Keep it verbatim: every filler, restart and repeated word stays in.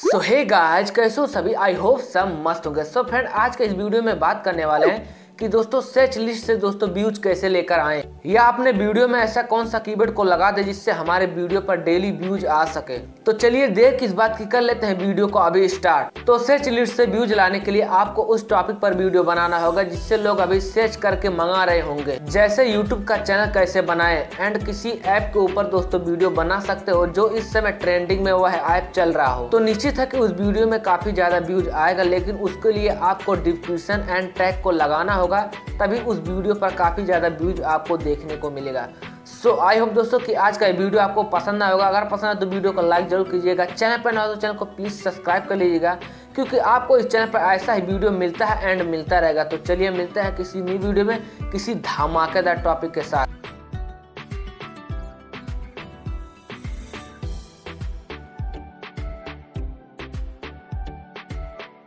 सो hey guys, कैसे हो सभी? आई होप सब मस्त होंगे। सो फ्रेंड, आज के इस वीडियो में बात करने वाले हैं कि दोस्तों सर्च लिस्ट से दोस्तों व्यूज कैसे लेकर आएं, या अपने वीडियो में ऐसा कौन सा कीवर्ड को लगा दे जिससे हमारे वीडियो पर डेली व्यूज आ सके। तो चलिए देर किस बात की, कर लेते हैं वीडियो को अभी स्टार्ट। तो सर्च लिस्ट से व्यूज लाने के लिए आपको उस टॉपिक पर वीडियो बनाना होगा जिससे लोग अभी सर्च करके मंगा रहे होंगे, जैसे यूट्यूब का चैनल कैसे बनाएं एंड किसी ऐप के ऊपर दोस्तों वीडियो बना सकते हो जो इस समय ट्रेंडिंग में वह ऐप चल रहा हो। तो निश्चित है कि उस वीडियो में काफी ज्यादा व्यूज आएगा, लेकिन उसके लिए आपको डिस्क्रिप्शन एंड टैग को लगाना होगा, तभी उस वीडियो पर काफी ज्यादा व्यूज आपको देखने को मिलेगा। सो आई होप दोस्तों कि आज का वीडियो आपको पसंद आया होगा। अगर पसंद आए तो वीडियो को लाइक जरूर कीजिएगा, चैनल पर नया हो तो चैनल को प्लीज सब्सक्राइब कर लीजिएगा, क्योंकि आपको इस चैनल पर ऐसा ही वीडियो मिलता है एंड मिलता रहेगा। तो चलिए मिलते हैं किसी नई वीडियो में किसी धमाकेदार टॉपिक के साथ।